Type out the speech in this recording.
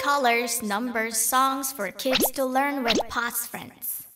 Colors, numbers, songs for kids to learn with POS friends.